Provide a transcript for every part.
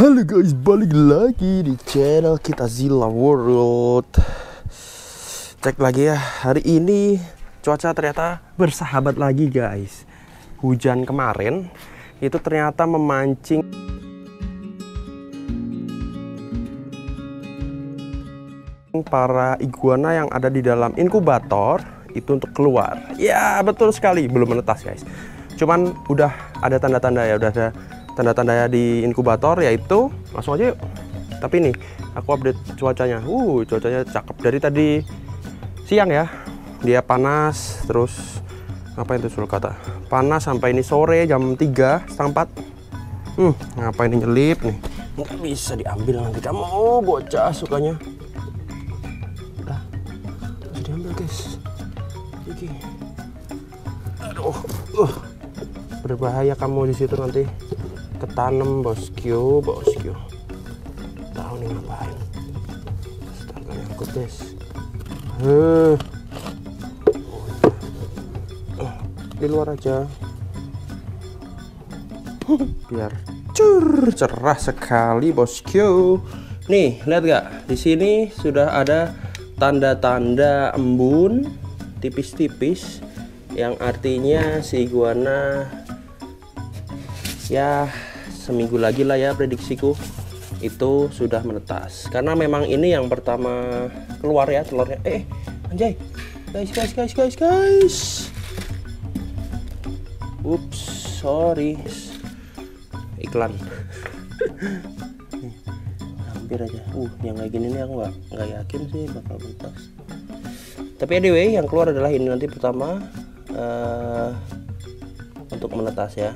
Halo guys, balik lagi di channel kita Zilla World. Cek lagi ya, hari ini cuaca ternyata bersahabat lagi guys. Hujan kemarin itu ternyata memancing. Para iguana yang ada di dalam inkubator itu untuk keluar. Ya betul sekali, belum menetas guys. Cuman udah ada tanda-tanda ya, udah ada tanda-tanda di inkubator yaitu langsung aja yuk. Tapi nih aku update cuacanya. Cuacanya cakep dari tadi siang ya. Dia panas terus ngapain tuh sulkata? Panas sampai ini sore jam 3:30. Ngapain ini nyelip nih? Nggak bisa diambil nanti kamu. Bocah sukanya. Udah. Harus diambil, guys. Oke. Aduh. Berbahaya kamu di situ nanti. Ketanam bosku. Tahu nih ngapain? Astaga nyangkut guys. Di luar aja. Biar cerah sekali bosku. Nih lihat gak? Di sini sudah ada tanda-tanda embun tipis-tipis yang artinya si iguana ya. Seminggu lagi lah ya prediksiku itu sudah menetas karena memang ini yang pertama keluar ya telurnya. Anjay guys, ups sorry iklan. Hampir aja yang kayak gini nih aku nggak yakin sih bakal menetas, tapi anyway yang keluar adalah ini nanti pertama untuk menetas ya.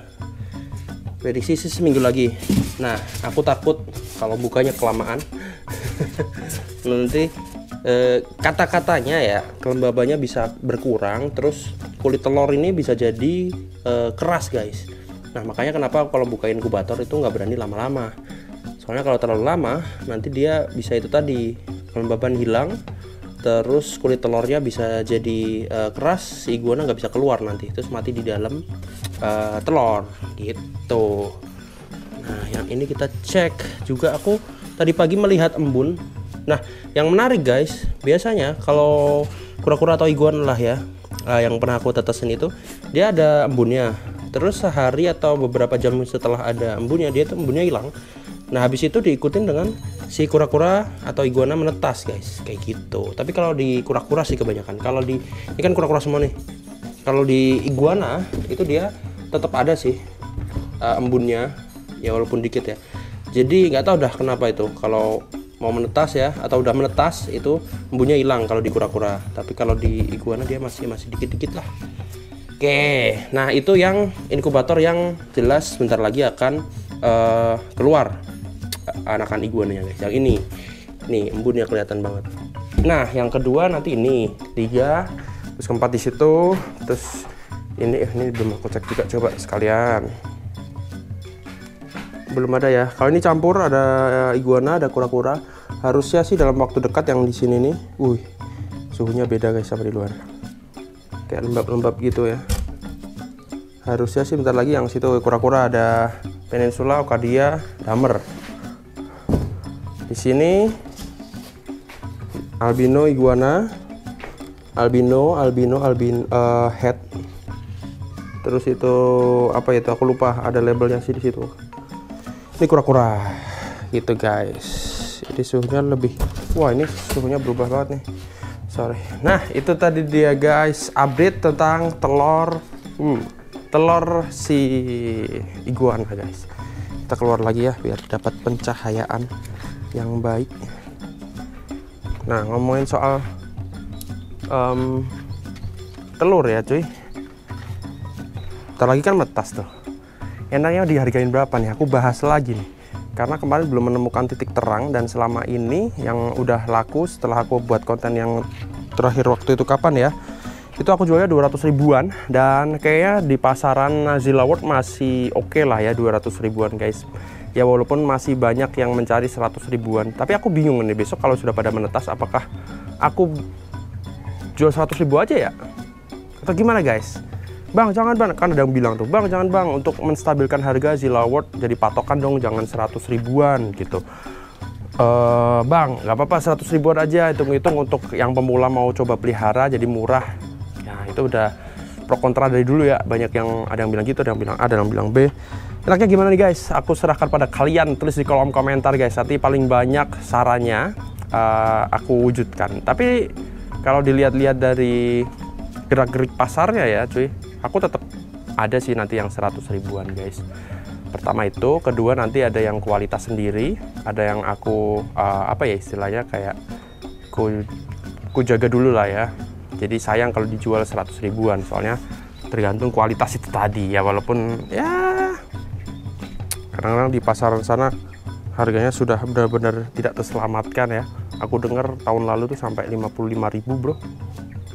Prediksi sih seminggu lagi. Nah, aku takut kalau bukanya kelamaan. Nanti kata-katanya ya, kelembabannya bisa berkurang. Terus kulit telur ini bisa jadi keras guys. Nah, makanya kenapa kalau buka inkubator itu nggak berani lama-lama. Soalnya kalau terlalu lama, nanti dia bisa itu tadi. Kelembaban hilang, terus kulit telurnya bisa jadi keras. Si iguana nggak bisa keluar nanti. Terus mati di dalam telur gitu. Nah yang ini kita cek juga. Aku tadi pagi melihat embun. Nah yang menarik guys, biasanya kalau kura-kura atau iguana lah ya, yang pernah aku tetesin itu dia ada embunnya. Terus sehari atau beberapa jam setelah ada embunnya, dia tuh embunnya hilang. Nah habis itu diikutin dengan si kura-kura atau iguana menetas guys, kayak gitu. Tapi kalau di kura-kura sih kebanyakan. Kalau di ini kan kura-kura semua nih. Kalau di iguana itu dia tetap ada sih embunnya ya, walaupun dikit ya. Jadi nggak tahu dah kenapa itu kalau mau menetas ya atau udah menetas itu embunnya hilang kalau di kura-kura. Tapi kalau di iguana dia masih dikit-dikit lah. Oke, nah itu yang inkubator yang jelas sebentar lagi akan keluar anakan iguananya guys. Yang ini nih embunnya kelihatan banget. Nah yang kedua nanti ini 3 terus keempat di situ. Terus ini belum aku cek juga, coba sekalian. Belum ada ya. Kalau ini campur ada iguana, ada kura-kura. Harusnya sih dalam waktu dekat yang di sini nih. Suhunya beda guys sama di luar. Kayak lembab-lembab gitu ya. Harusnya sih bentar lagi yang situ kura-kura ada Peninsula, Arcadia, Damer. Di sini albino iguana, albino head. Terus itu apa itu aku lupa, ada labelnya sih di situ. Ini kura-kura gitu guys. Ini suhunya lebih, ini suhunya berubah banget nih, sorry. Nah itu tadi dia guys update tentang telur si iguana guys. Kita keluar lagi ya biar dapat pencahayaan yang baik. Nah ngomongin soal telur ya cuy. Ntar lagi kan menetas tuh. Enaknya dihargain berapa nih? Aku bahas lagi nih. Karena kemarin belum menemukan titik terang. Dan selama ini yang udah laku setelah aku buat konten yang terakhir waktu itu kapan ya, itu aku jualnya 200 ribuan. Dan kayaknya di pasaran Zilla World masih oke lah ya 200 ribuan guys. Ya walaupun masih banyak yang mencari 100 ribuan. Tapi aku bingung nih besok kalau sudah pada menetas, apakah aku jual 100 ribu aja ya? Atau gimana guys? Bang, jangan bang, kan ada yang bilang tuh, bang jangan bang, untuk menstabilkan harga Zilla World jadi patokan dong, jangan 100 ribuan gitu. Bang, nggak apa-apa 100 ribuan aja, hitung-hitung untuk yang pemula mau coba pelihara jadi murah. Ya itu udah pro kontra dari dulu ya, banyak yang ada yang bilang gitu, ada yang bilang A, ada yang bilang B. Enaknya gimana nih guys? Aku serahkan pada kalian, tulis di kolom komentar guys, nanti paling banyak sarannya aku wujudkan. Tapi kalau dilihat-lihat dari gerak-gerik pasarnya ya cuy, aku tetap ada sih nanti yang 100 ribuan guys. Pertama itu, kedua nanti ada yang kualitas sendiri, ada yang aku apa ya istilahnya kayak ku jaga dulu lah ya. Jadi sayang kalau dijual 100 ribuan, soalnya tergantung kualitas itu tadi ya, walaupun ya kadang-kadang di pasaran sana harganya sudah benar-benar tidak terselamatkan ya. Aku dengar tahun lalu tuh sampai 55.000 bro.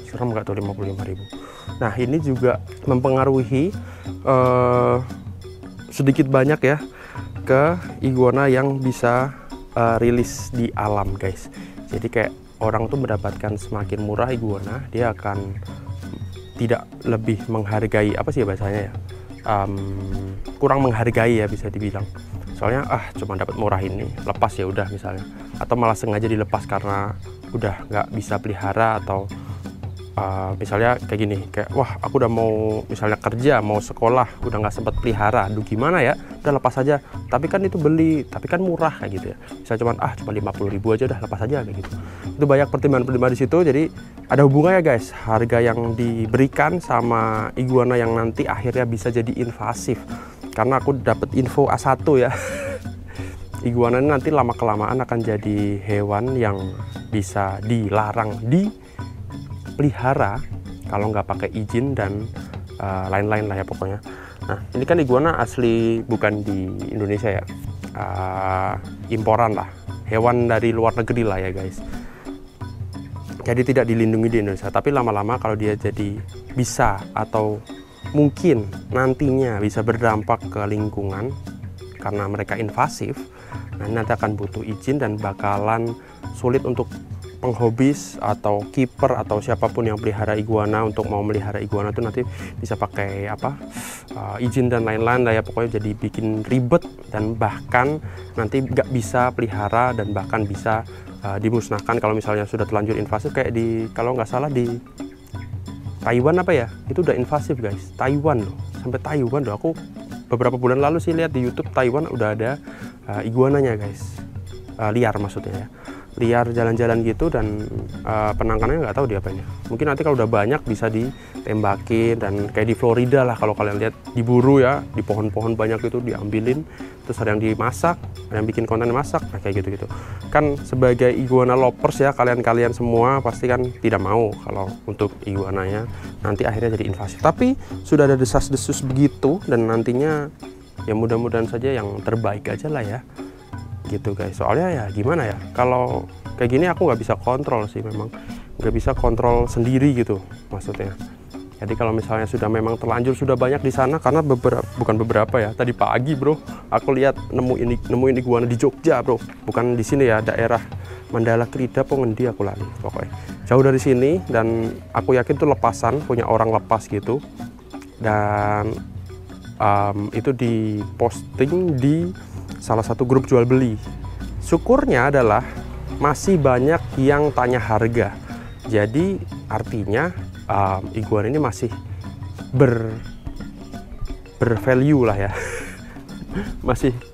Serem nggak tuh 55.000. Nah ini juga mempengaruhi sedikit banyak ya ke iguana yang bisa rilis di alam guys. Jadi kayak orang tuh mendapatkan semakin murah iguana, dia akan tidak lebih menghargai, apa sih bahasanya ya, kurang menghargai ya bisa dibilang. Soalnya cuma dapat murah ini, lepas ya udah misalnya, atau malah sengaja dilepas karena udah nggak bisa pelihara, atau misalnya kayak gini, kayak wah aku udah mau misalnya kerja, mau sekolah, udah nggak sempat pelihara, aduh gimana ya, udah lepas aja, tapi kan itu beli, tapi kan murah kayak gitu ya, misalnya cuman cuma 50.000 aja udah lepas aja kayak gitu. Itu banyak pertimbangan-pertimbangan di situ, jadi ada hubungannya guys, harga yang diberikan sama iguana yang nanti akhirnya bisa jadi invasif. Karena aku dapat info A1 ya, iguana ini nanti lama-kelamaan akan jadi hewan yang bisa dilarang dipelihara kalau nggak pakai izin dan lain-lain lah ya pokoknya. Nah ini kan iguana asli bukan di Indonesia ya, imporan lah, hewan dari luar negeri lah ya guys. Jadi tidak dilindungi di Indonesia, tapi lama-lama kalau dia jadi bisa atau mungkin nantinya bisa berdampak ke lingkungan karena mereka invasif, nah nanti akan butuh izin dan bakalan sulit untuk penghobis atau kiper atau siapapun yang pelihara iguana untuk mau melihara iguana itu nanti bisa pakai apa izin dan lain-lain lah ya pokoknya, jadi bikin ribet dan bahkan nanti nggak bisa pelihara dan bahkan bisa dimusnahkan kalau misalnya sudah terlanjur invasif, kayak di kalau nggak salah di Taiwan apa ya, itu udah invasif guys, Taiwan loh, sampai Taiwan loh. Aku beberapa bulan lalu sih lihat di YouTube Taiwan udah ada iguananya guys, liar maksudnya ya, liar jalan-jalan gitu, dan penangkanannya nggak tahu diapain ya, mungkin nanti kalau udah banyak bisa ditembakin, dan kayak di Florida lah kalau kalian lihat, diburu ya, di pohon-pohon banyak itu diambilin, terus ada yang dimasak, ada yang bikin konten masak, nah kayak gitu-gitu. Kan sebagai iguana lovers ya, kalian-kalian semua pasti kan tidak mau kalau untuk iguananya nanti akhirnya jadi invasif, tapi sudah ada desas-desus begitu, dan nantinya ya mudah-mudahan saja yang terbaik aja lah ya gitu guys. Soalnya ya gimana ya, kalau kayak gini aku nggak bisa kontrol sih, memang nggak bisa kontrol sendiri gitu maksudnya. Jadi kalau misalnya sudah memang terlanjur sudah banyak di sana, karena bukan beberapa ya, tadi pagi bro aku lihat nemuin iguana di Jogja bro, bukan di sini ya, daerah Mandala Krida Pengendi aku lari, pokoknya jauh dari sini, dan aku yakin itu lepasan punya orang lepas gitu, dan itu diposting di salah satu grup jual beli. Syukurnya adalah masih banyak yang tanya harga, jadi artinya iguana ini masih bervalue lah ya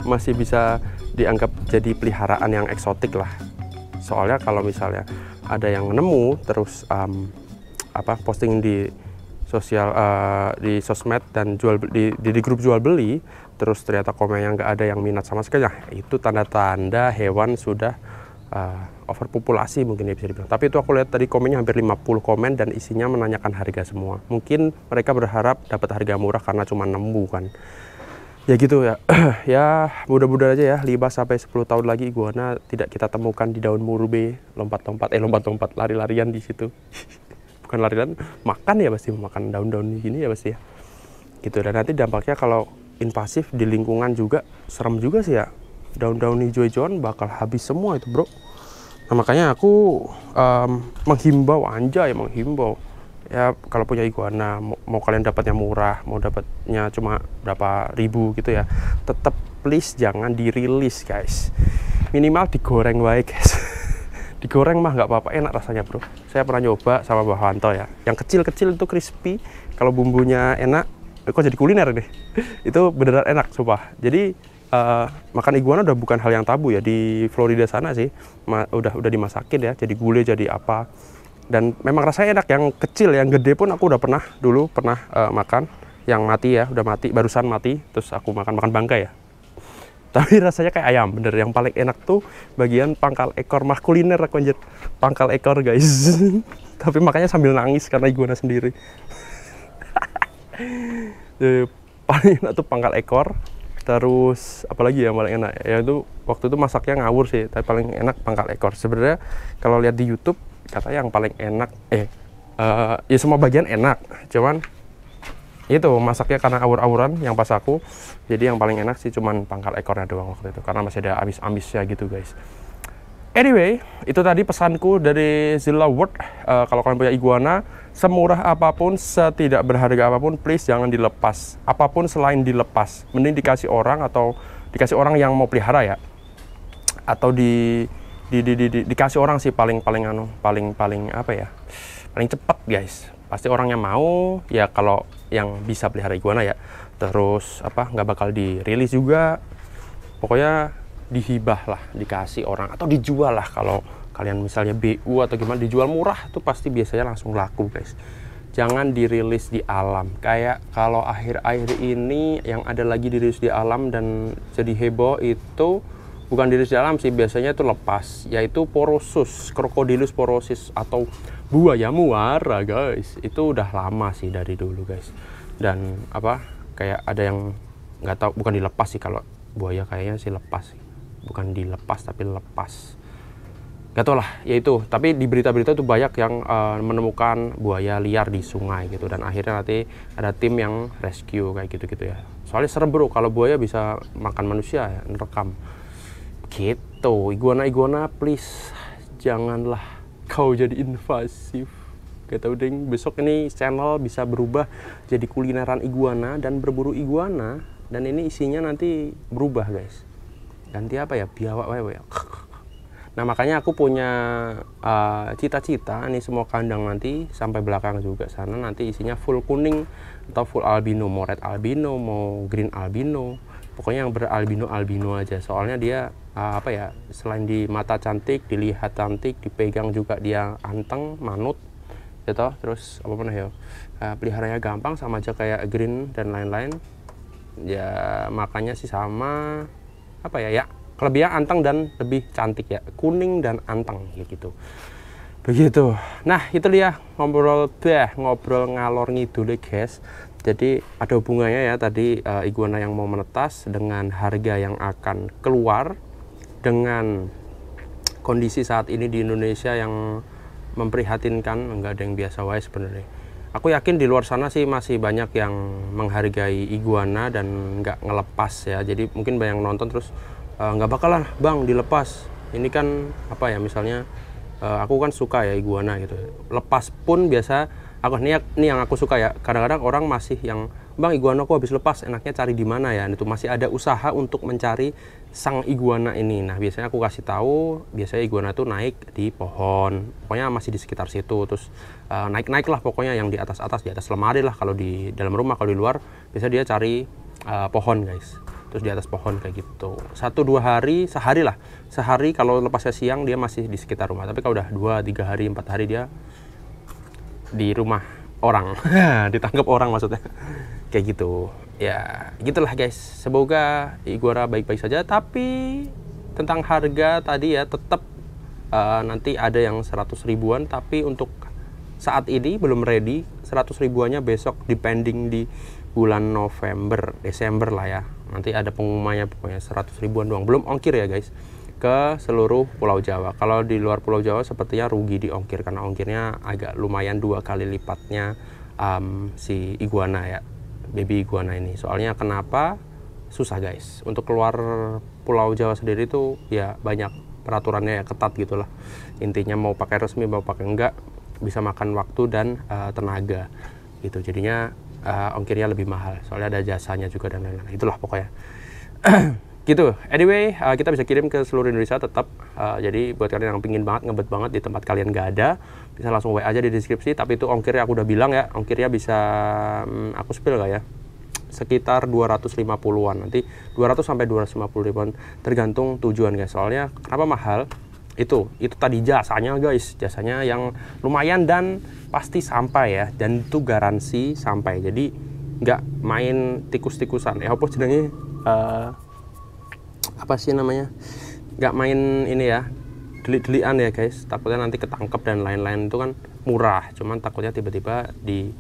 masih bisa dianggap jadi peliharaan yang eksotik lah. Soalnya kalau misalnya ada yang nemu terus apa posting di sosial, di sosmed dan jual di grup jual beli, terus ternyata komennya nggak ada yang minat sama sekali, nah itu tanda-tanda hewan sudah overpopulasi mungkin ya bisa dibilang. Tapi itu aku lihat tadi komennya hampir 50 komen dan isinya menanyakan harga semua. Mungkin mereka berharap dapat harga murah karena cuma nemu kan. Ya gitu ya. Ya mudah-mudahan aja ya 5-10 tahun lagi iguana tidak kita temukan di daun murube lompat-lompat lari-larian di situ. Bukan larian, makan ya pasti, makan daun-daun gini ya pasti ya gitu. Dan nanti dampaknya kalau invasif di lingkungan juga serem juga sih ya, daun-daun hijau-hijauan bakal habis semua itu bro. Nah makanya aku menghimbau ya kalau punya iguana, mau kalian dapatnya murah, mau dapatnya cuma berapa ribu gitu ya, tetap please jangan dirilis guys, minimal digoreng baik guys. Digoreng mah nggak apa-apa, enak rasanya bro. Saya pernah nyoba sama Mbak Wanto ya, yang kecil-kecil itu crispy, kalau bumbunya enak. Kok jadi kuliner nih? Itu beneran enak sumpah. Jadi makan iguana udah bukan hal yang tabu ya di Florida sana sih, udah dimasakin ya, jadi gulai jadi apa. Dan memang rasanya enak, yang kecil, yang gede pun aku udah pernah dulu, makan yang mati ya, udah mati, barusan mati, terus aku makan bangkai ya. Tapi rasanya kayak ayam, bener, yang paling enak tuh bagian pangkal ekor, mah kuliner aku anjir, pangkal ekor guys. Tapi makanya sambil nangis karena iguana sendiri. Paling enak tuh pangkal ekor, terus apalagi yang paling enak, yaitu waktu itu masaknya ngawur sih, tapi paling enak pangkal ekor. Sebenarnya kalau lihat di YouTube, katanya yang paling enak, ya semua bagian enak, cuman itu masaknya karena awur-awuran yang pas aku, jadi yang paling enak sih cuman pangkal ekornya doang waktu itu, karena masih ada amis-amisnya gitu guys. Anyway, itu tadi pesanku dari Zilla World. Kalau kalian punya iguana, semurah apapun, setidak berharga apapun, please jangan dilepas. Apapun selain dilepas, mending dikasih orang, atau dikasih orang yang mau pelihara ya, atau dikasih orang sih paling apa ya, paling cepat guys. Pasti orangnya mau ya, kalau yang bisa pelihara iguana ya. Terus apa, nggak bakal dirilis juga, pokoknya dihibah lah, dikasih orang atau dijual lah. Kalau kalian misalnya BU atau gimana, dijual murah tuh pasti biasanya langsung laku guys. Jangan dirilis di alam, kayak kalau akhir-akhir ini yang ada lagi dirilis di alam dan jadi heboh itu. Bukan dirilis di alam sih, biasanya itu lepas, yaitu porosus, Crocodilus porosus atau buaya muara guys. Itu udah lama sih dari dulu guys. Dan apa, kayak ada yang nggak tahu, bukan dilepas sih, kalau buaya kayaknya sih lepas sih. Bukan dilepas tapi lepas, nggak tau lah ya itu. Tapi di berita-berita tuh banyak yang menemukan buaya liar di sungai gitu, dan akhirnya nanti ada tim yang rescue kayak gitu-gitu ya. Soalnya serem bro, kalau buaya bisa makan manusia ya, nerekam gitu. Iguana-iguana please janganlah kau jadi invasif. Gak tau deng, besok ini channel bisa berubah jadi kulineran iguana dan berburu iguana, dan ini isinya nanti berubah guys. Ganti apa ya, biawak wewe. Nah makanya aku punya cita-cita nih, semua kandang nanti sampai belakang juga sana nanti isinya full kuning atau full albino, mau red albino, mau green albino, pokoknya yang beralbino-albino aja. Soalnya dia apa ya, selain di mata cantik, dilihat cantik, dipegang juga dia anteng, manut gitu. Terus apa pun ya, peliharanya gampang, sama aja kayak green dan lain-lain ya. Makanya sih sama apa ya, kelebihan anteng dan lebih cantik ya, kuning dan anteng gitu. Begitu. Nah itu dia ngobrol ngalor ngidul guys. Jadi ada hubungannya ya tadi iguana yang mau menetas dengan harga yang akan keluar, dengan kondisi saat ini di Indonesia yang memprihatinkan, enggak ada yang biasa wae sebenarnya. Aku yakin di luar sana sih masih banyak yang menghargai iguana dan nggak ngelepas ya. Jadi mungkin banyak nonton terus, nggak bakalan bang dilepas, ini kan apa ya, misalnya aku kan suka ya iguana gitu, lepas pun biasa aku nih yang aku suka ya. Kadang-kadang orang masih yang bang iguana aku habis lepas enaknya cari di mana ya, itu masih ada usaha untuk mencari sang iguana ini. Nah biasanya aku kasih tahu, biasanya iguana tuh naik di pohon, pokoknya masih di sekitar situ, terus naik-naik lah pokoknya, yang di atas-atas, di atas lemari lah kalau di dalam rumah. Kalau di luar biasa dia cari pohon guys, terus di atas pohon kayak gitu. 1-2 hari, sehari lah, sehari kalau lepasnya siang dia masih di sekitar rumah, tapi kalau udah 2-3 hari 4 hari dia di rumah orang. Ditangkap orang maksudnya kayak gitu ya. Gitulah guys, semoga iguana baik-baik saja. Tapi tentang harga tadi ya, tetap nanti ada yang 100 ribuan, tapi untuk saat ini belum ready. 100 ribuannya besok, depending di bulan November, Desember lah ya. Nanti ada pengumumannya pokoknya. 100 ribuan doang, belum ongkir ya guys ke seluruh Pulau Jawa. Kalau di luar Pulau Jawa sepertinya rugi di ongkir, karena ongkirnya agak lumayan 2 kali lipatnya si iguana ya, baby iguana ini. Soalnya kenapa susah guys untuk keluar Pulau Jawa sendiri tuh ya, banyak peraturannya ya, ketat gitulah. Intinya mau pakai resmi mau pakai enggak bisa makan waktu dan tenaga gitu. Jadinya ongkirnya lebih mahal, soalnya ada jasanya juga dan lain-lain. Itulah pokoknya gitu. Anyway, kita bisa kirim ke seluruh Indonesia tetap. Jadi buat kalian yang pingin banget, ngebet banget di tempat kalian nggak ada, bisa langsung WA aja di deskripsi. Tapi itu ongkirnya aku udah bilang ya, ongkirnya bisa, aku spill nggak ya? Sekitar 250-an, nanti 200 sampai 250 ribuan, tergantung tujuan guys. Soalnya kenapa mahal? Itu tadi jasanya guys, jasanya yang lumayan dan pasti sampai ya, dan itu garansi sampai. Jadi nggak main tikus-tikusan. Apa jenenge? Apa sih namanya, nggak main ini ya, delik-delikan ya guys, takutnya nanti ketangkep dan lain-lain. Itu kan murah, cuman takutnya tiba-tiba di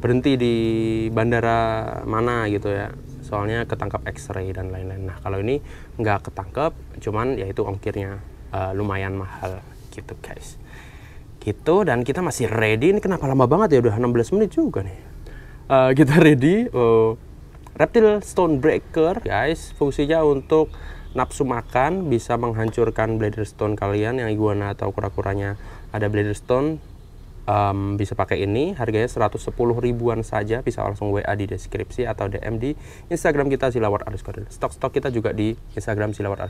berhenti di bandara mana gitu ya, soalnya ketangkep X-ray dan lain-lain. Nah kalau ini nggak ketangkep, cuman yaitu ongkirnya lumayan mahal gitu guys, gitu. Dan kita masih ready. Ini kenapa lama banget ya, udah 16 menit juga nih. Kita ready Reptil Stone Breaker guys, fungsinya untuk nafsu makan, bisa menghancurkan bladder stone kalian yang iguana atau kura-kuranya ada bladder stone. Bisa pakai ini, harganya 110 ribuan saja. Bisa langsung WA di deskripsi atau DM di Instagram kita @zillaword_. Stok-stok kita juga di Instagram @zillaword_.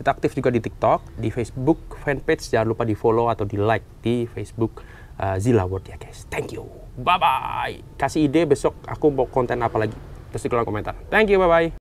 Kita aktif juga di TikTok, di Facebook fanpage, jangan lupa di follow atau di like di Facebook Zilla World ya guys. Thank you, bye bye. Kasih ide besok aku mau konten apa lagi, terus di kolom komentar. Thank you, bye-bye.